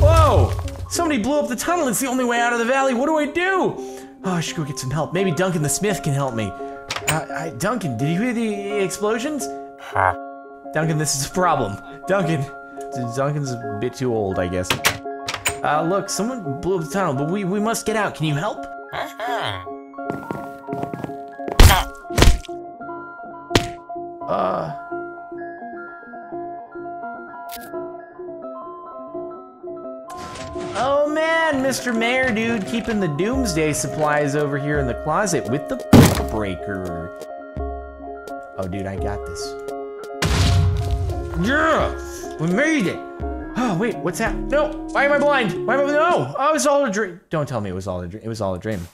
Whoa! Somebody blew up the tunnel. It's the only way out of the valley. What do I do? Oh, I should go get some help. Maybe Duncan the Smith can help me. Duncan, did you hear the explosions? Huh? Duncan, this is a problem. Duncan's a bit too old, I guess. Look, someone blew up the tunnel, but we must get out. Can you help? Oh man, Mr. Mayor, dude, keeping the doomsday supplies over here in the closet with the brick breaker. Oh, dude, I got this. Yeah, we made it. Oh wait, what's that? No, why am I blind? Why am I? No, oh, it's all a dream. Don't tell me it was all a dream. It was all a dream.